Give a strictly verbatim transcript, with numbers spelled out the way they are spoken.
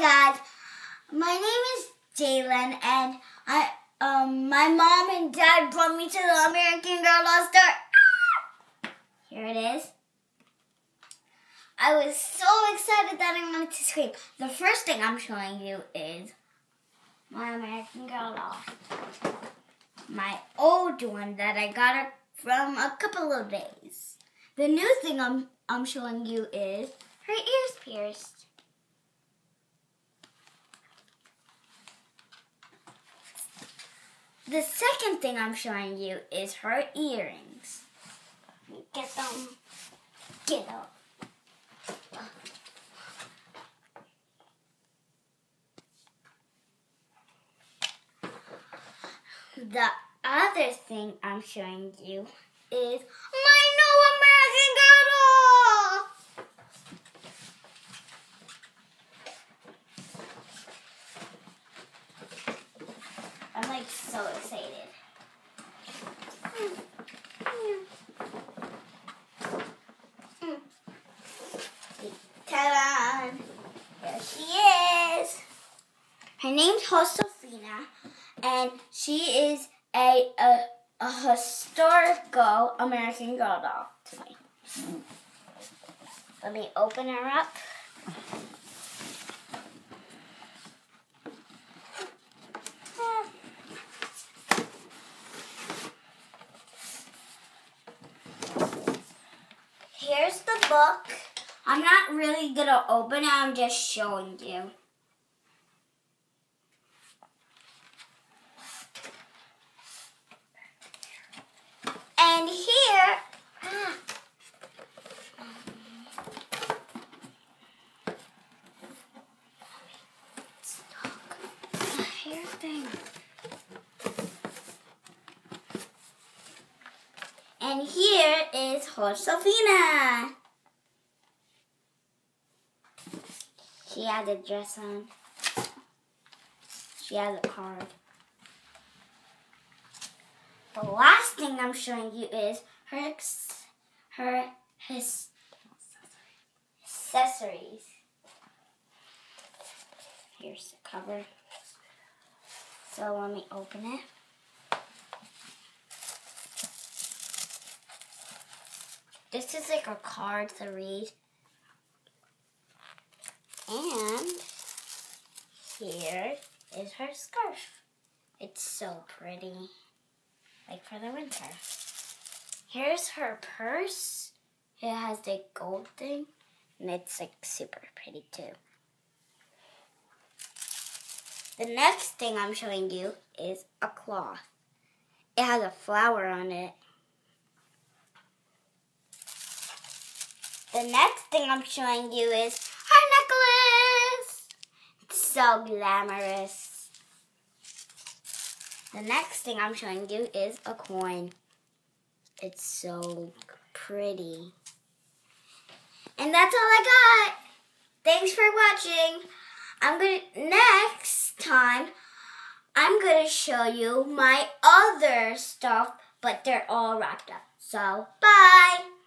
guys, my name is Jalen, and I, um, my mom and dad brought me to the American Girl All Star. Ah! Here it is. I was so excited that I wanted to scream. The first thing I'm showing you is my American Girl All Star, my old one that I got from a couple of days. The new thing I'm I'm showing you is her ears pierced. The second thing I'm showing you is her earrings. Get them. Get them. The other thing I'm showing you is my new American Girl doll. I'm like so excited. Mm. Mm. Mm. Ta-da! There she is. Her name's Josefina, and she is a a, a historical American Girl doll. Let me open her up. Here's the book. I'm not really gonna open it, I'm just showing you. And here, ah, the hair thing. And here is Josefina. She has a dress on. She has a card. The last thing I'm showing you is her her his accessories. Here's the cover. So let me open it. This is like a card to read. And here is her scarf. It's so pretty. Like for the winter. Here's her purse. It has the gold thing, and it's like super pretty too. The next thing I'm showing you is a cloth. It has a flower on it. The next thing I'm showing you is her necklace. It's so glamorous. The next thing I'm showing you is a coin. It's so pretty. And that's all I got. Thanks for watching. I'm gonna next time I'm gonna show you my other stuff, but they're all wrapped up. So bye!